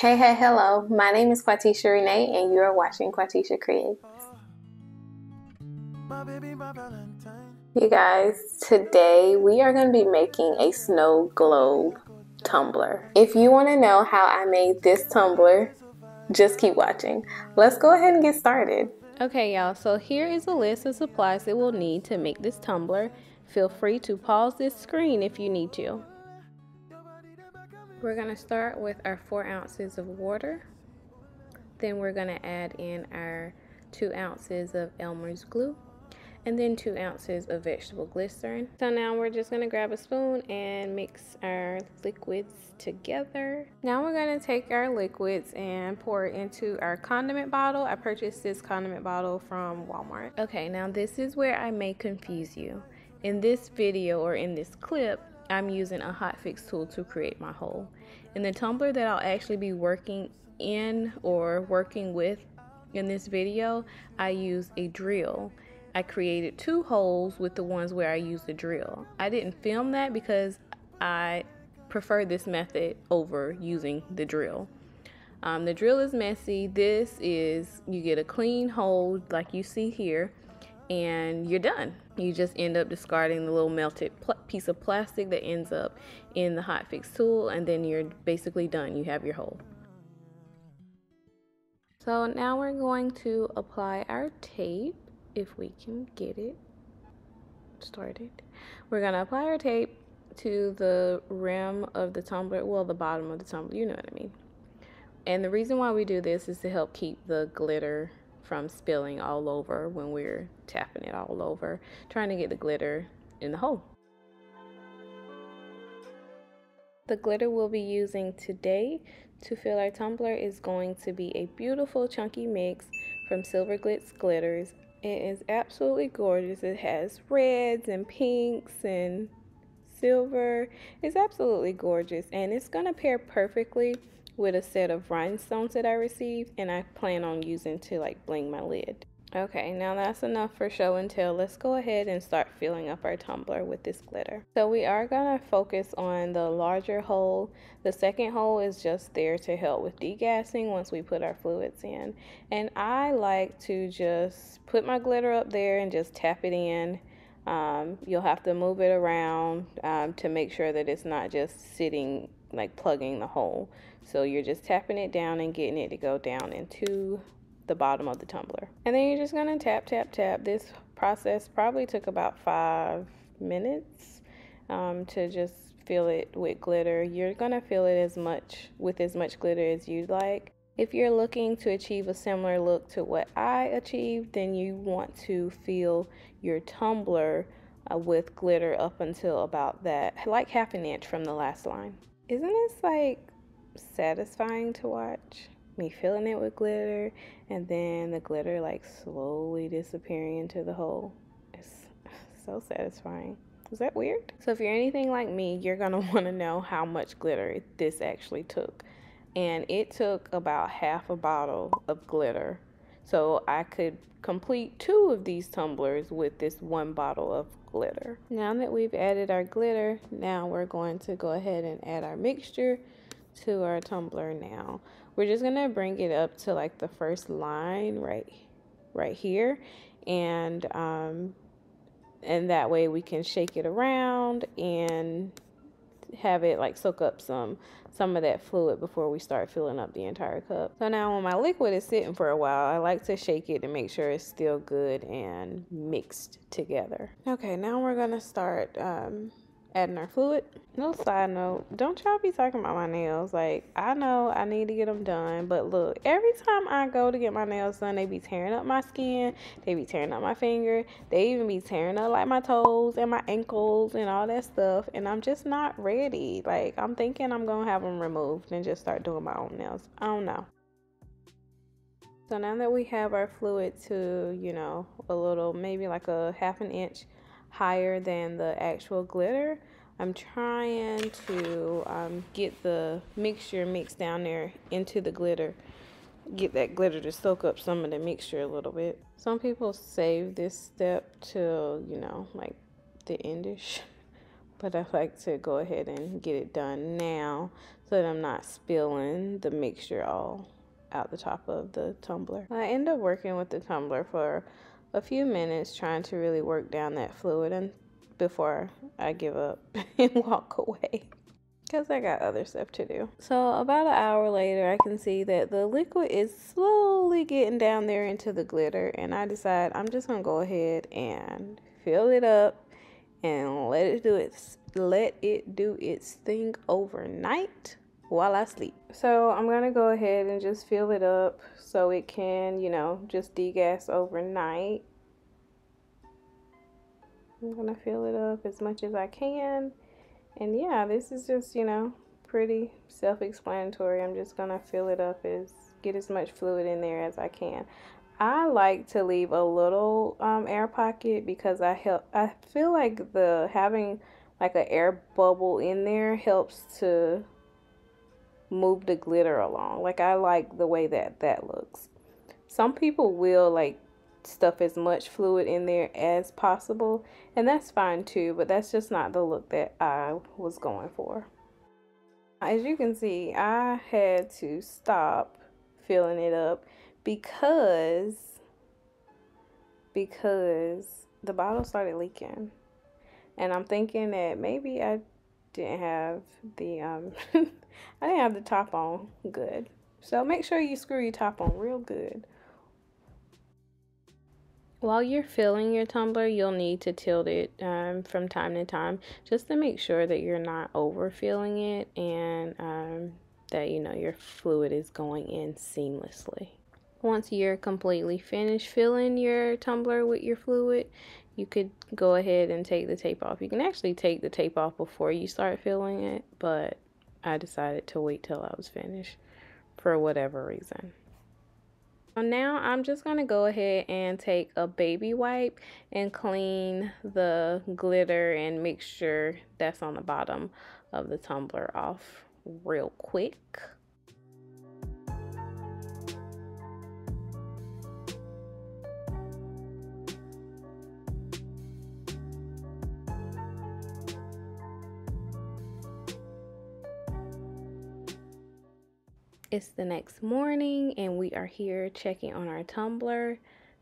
Hey, hello. My name is Quatisha Renee, and you are watching Quatisha Creates. You guys, today we are going to be making a snow globe tumbler. If you want to know how I made this tumbler, just keep watching. Let's go ahead and get started. Okay, y'all, so here is a list of supplies that we'll need to make this tumbler. Feel free to pause this screen if you need to. We're going to start with our 4 ounces of water. Then we're going to add in our 2 ounces of Elmer's glue and then 2 ounces of vegetable glycerin. So now we're just going to grab a spoon and mix our liquids together. Now we're going to take our liquids and pour it into our condiment bottle. I purchased this condiment bottle from Walmart. Okay, now this is where I may confuse you. In this video or in this clip, I'm using a hotfix tool to create my hole. And the tumbler that I'll actually be working with in this video, I used a drill. I created 2 holes with the ones where I used a drill. I didn't film that because I prefer this method over using the drill. The drill is messy. This is, you get a clean hole like you see here, and you're done. You just end up discarding the little melted piece of plastic that ends up in the hotfix tool, and then you're basically done. You have your hole. So now we're going to apply our tape, if we can get it started. We're gonna apply our tape to the rim of the tumbler, well, the bottom of the tumbler, you know what I mean. And the reason why we do this is to help keep the glitter from spilling all over when we're tapping it all over, trying to get the glitter in the hole. The glitter we'll be using today to fill our tumbler is going to be a beautiful chunky mix from Silver Glitz Glitters. It is absolutely gorgeous. It has reds and pinks and silver. It's absolutely gorgeous, and it's going to pair perfectly with a set of rhinestones that I received, and I plan on using to like bling my lid. Okay, now that's enough for show and tell. Let's go ahead and start filling up our tumbler with this glitter. So we are gonna focus on the larger hole. The second hole is just there to help with degassing once we put our fluids in. And I like to just put my glitter up there and just tap it in. You'll have to move it around to make sure that it's not just sitting like plugging the hole. So you're just tapping it down and getting it to go down into the bottom of the tumbler, and then you're just gonna tap, tap, tap. This process probably took about 5 minutes to just fill it with glitter. You're gonna fill it with as much glitter as you'd like. If you're looking to achieve a similar look to what I achieved, then you want to fill your tumbler with glitter up until about that, like half an inch from the last line. Isn't this like satisfying to watch? Me filling it with glitter and then the glitter like slowly disappearing into the hole. It's so satisfying. Is that weird? So if you're anything like me, you're gonna want to know how much glitter this actually took, and it took about half a bottle of glitter. So I could complete 2 of these tumblers with this 1 bottle of glitter. Now that we've added our glitter, now we're going to go ahead and add our mixture to our tumbler. Now we're just gonna bring it up to like the first line right here, and that way we can shake it around and have it like soak up some of that fluid before we start filling up the entire cup. So now when my liquid is sitting for a while, I like to shake it to make sure it's still good and mixed together. Okay, now we're gonna start adding our fluid. No side note, don't y'all be talking about my nails. Like, I know I need to get them done, but look, every time I go to get my nails done, they be tearing up my skin, they be tearing up my finger, they even be tearing up like my toes and my ankles and all that stuff, and I'm just not ready. Like, I'm thinking I'm gonna have them removed and just start doing my own nails. I don't know. So now that we have our fluid to, you know, a little, maybe like a half an inch higher than the actual glitter, I'm trying to get the mixture mixed down there into the glitter, get that glitter to soak up some of the mixture a little bit. Some people save this step till, you know, like the endish, but I like to go ahead and get it done now so that I'm not spilling the mixture all out the top of the tumbler. I end up working with the tumbler for a few minutes, trying to really work down that fluid and before I give up and walk away, because I got other stuff to do. So about an hour later, I can see that the liquid is slowly getting down there into the glitter, and I decide I'm just gonna go ahead and fill it up and let it do its thing overnight while I sleep. So I'm gonna go ahead and just fill it up so it can, you know, just degas overnight. I'm gonna fill it up as much as I can. And yeah, this is just, you know, pretty self-explanatory. I'm just gonna fill it up, get as much fluid in there as I can. I like to leave a little air pocket because I feel like having like an air bubble in there helps to move the glitter along. Like, I like the way that looks. Some people will like stuff as much fluid in there as possible, and that's fine too, but that's just not the look that I was going for. As you can see, I had to stop filling it up because the bottle started leaking, and I'm thinking that maybe I didn't have the I didn't have the top on good. So make sure you screw your top on real good. While you're filling your tumbler, you'll need to tilt it from time to time, just to make sure that you're not overfilling it, and that, you know, your fluid is going in seamlessly. Once you're completely finished filling your tumbler with your fluid, you could go ahead and take the tape off. You can actually take the tape off before you start filling it, but I decided to wait till I was finished for whatever reason. Now I'm just going to go ahead and take a baby wipe and clean the glitter and mixture that's on the bottom of the tumbler off real quick. It's the next morning, and we are here checking on our tumbler,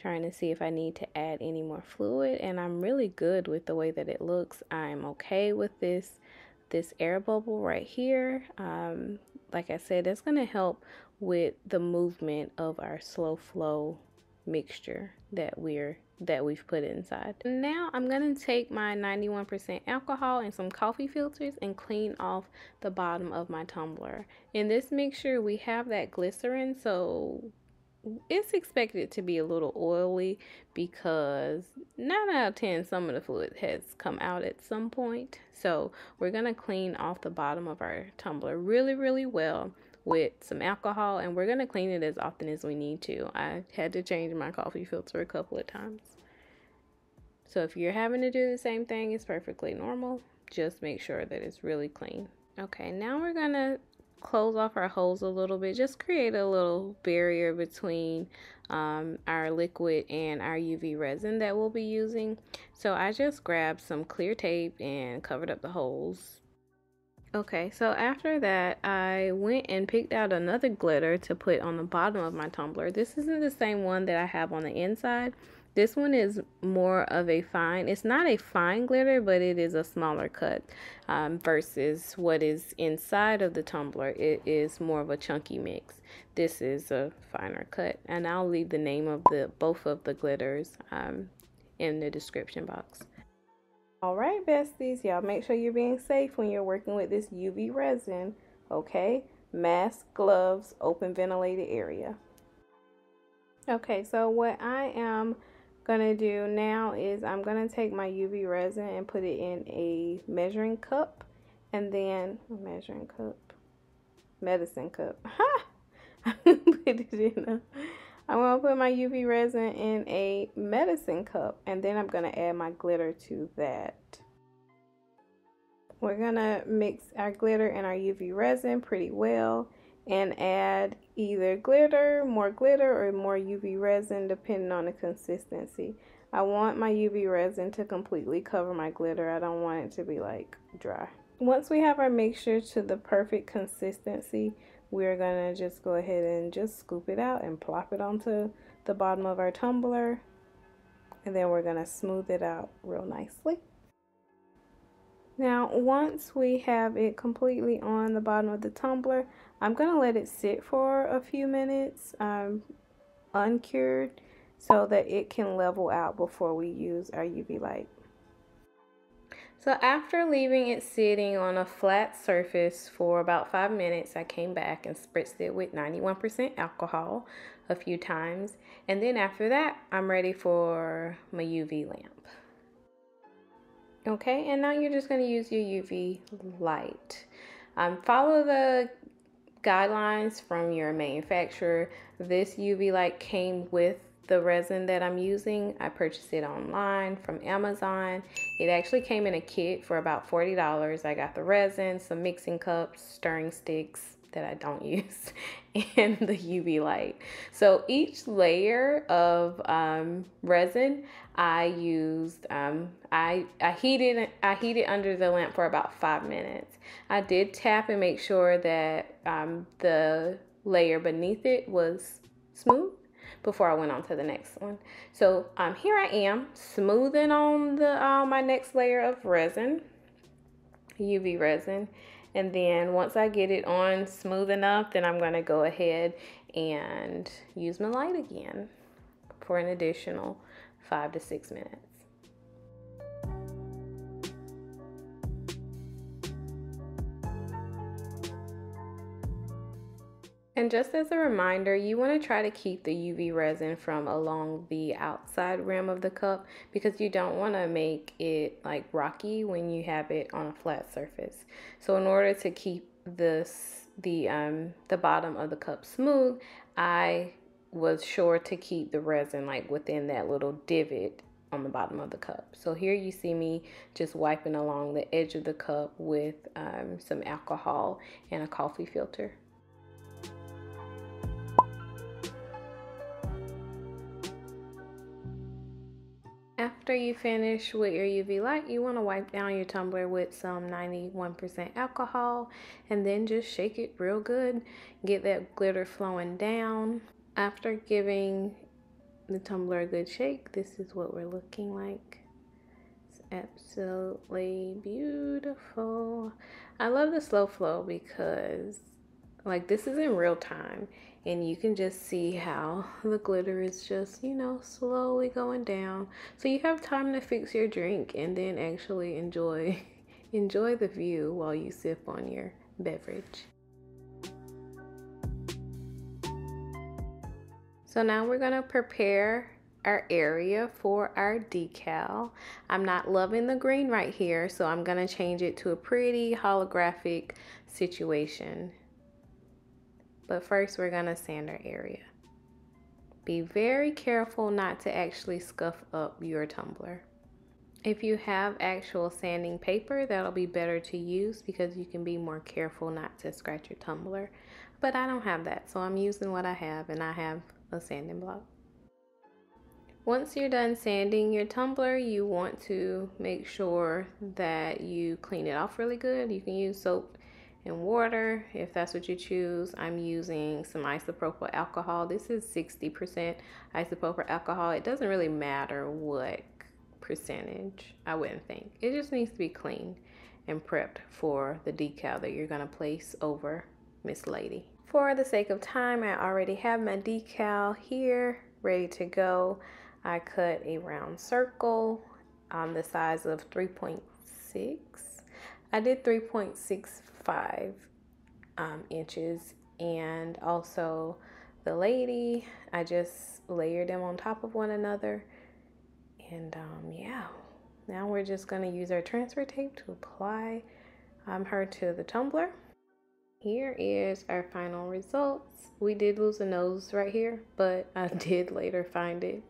trying to see if I need to add any more fluid, and I'm really good with the way that it looks. I'm okay with this air bubble right here. Like I said, that's going to help with the movement of our slow flow mixture that we've put inside. Now I'm going to take my 91% alcohol and some coffee filters and clean off the bottom of my tumbler. In this mixture, we have that glycerin, so it's expected to be a little oily because 9 out of 10, some of the fluid has come out at some point. So we're going to clean off the bottom of our tumbler really, really well with some alcohol, and we're going to clean it as often as we need to. I had to change my coffee filter a couple of times. So if you're having to do the same thing, it's perfectly normal. Just make sure that it's really clean. Okay, now we're going to close off our holes a little bit. Just create a little barrier between our liquid and our UV resin that we'll be using. So I just grabbed some clear tape and covered up the holes. Okay, so after that, I went and picked out another glitter to put on the bottom of my tumbler. This isn't the same one that I have on the inside. This one is more of a fine. It's not a fine glitter, but it is a smaller cut versus what is inside of the tumbler. It is more of a chunky mix. This is a finer cut, and I'll leave the name of both of the glitters in the description box. Alright besties, y'all make sure you're being safe when you're working with this UV resin, okay? Mask, gloves, open ventilated area. Okay, so what I am going to do now is I'm going to take my UV resin and put it in a medicine cup. Ha! I'm going to put my UV resin in a medicine cup, and then I'm going to add my glitter to that. We're going to mix our glitter and our UV resin pretty well and add either more glitter, or more UV resin depending on the consistency. I want my UV resin to completely cover my glitter. I don't want it to be like dry. Once we have our mixture to the perfect consistency, we're gonna just go ahead and just scoop it out and plop it onto the bottom of our tumbler, and then we're gonna smooth it out real nicely. Now, once we have it completely on the bottom of the tumbler, I'm gonna let it sit for a few minutes uncured so that it can level out before we use our UV light. So after leaving it sitting on a flat surface for about 5 minutes, I came back and spritzed it with 91% alcohol a few times. And then after that, I'm ready for my UV lamp. Okay, and now you're just going to use your UV light. Follow the guidelines from your manufacturer. This UV light came with the resin that I'm using. I purchased it online from Amazon. It actually came in a kit for about $40. I got the resin, some mixing cups, stirring sticks that I don't use, and the UV light. So each layer of resin I used, I heated under the lamp for about 5 minutes. I did tap and make sure that the layer beneath it was smooth before I went on to the next one. So here I am smoothing on the my next layer of resin, UV resin, and then once I get it on smooth enough, then I'm gonna go ahead and use my light again for an additional 5 to 6 minutes. And just as a reminder, you want to try to keep the UV resin from along the outside rim of the cup, because you don't want to make it like rocky when you have it on a flat surface. So in order to keep the bottom of the cup smooth, I was sure to keep the resin like within that little divot on the bottom of the cup. So here you see me just wiping along the edge of the cup with some alcohol and a coffee filter. After you finish with your UV light, you want to wipe down your tumbler with some 91% alcohol and then just shake it real good. Get that glitter flowing down. After giving the tumbler a good shake, this is what we're looking like. It's absolutely beautiful. I love the slow flow because like this is in real time and you can just see how the glitter is just, you know, slowly going down. So you have time to fix your drink and then actually enjoy the view while you sip on your beverage. So now we're gonna prepare our area for our decal. I'm not loving the green right here, so I'm gonna change it to a pretty holographic situation. But first we're gonna sand our area. Be very careful not to actually scuff up your tumbler. If you have actual sanding paper, that'll be better to use because you can be more careful not to scratch your tumbler. But I don't have that, so I'm using what I have, and I have a sanding block. Once you're done sanding your tumbler, you want to make sure that you clean it off really good. You can use soap and water if that's what you choose. I'm using some isopropyl alcohol. This is 60% isopropyl alcohol. It doesn't really matter what percentage, I wouldn't think. It just needs to be cleaned and prepped for the decal that you're gonna place over Miss Lady. For the sake of time, I already have my decal here ready to go. I cut a round circle on the size of 3.6. I did 3.65 inches, and also the lady, I just layered them on top of one another, and yeah, now we're just going to use our transfer tape to apply her to the tumbler. Here is our final results. We did lose a nose right here, but I did later find it.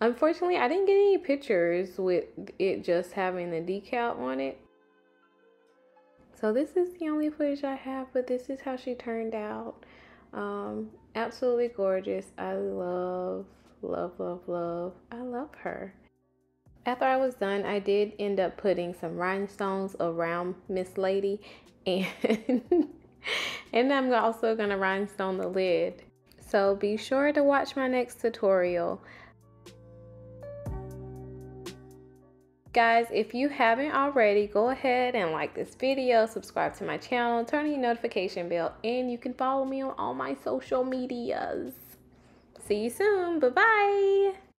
Unfortunately, I didn't get any pictures with it just having the decal on it. So this is the only footage I have, but this is how she turned out. Absolutely gorgeous. I love her. After I was done, I did end up putting some rhinestones around Miss Lady, and and I'm also going to rhinestone the lid. So be sure to watch my next tutorial. Guys, if you haven't already, go ahead and like this video, subscribe to my channel, turn on your notification bell, and you can follow me on all my social medias. See you soon. Bye-bye.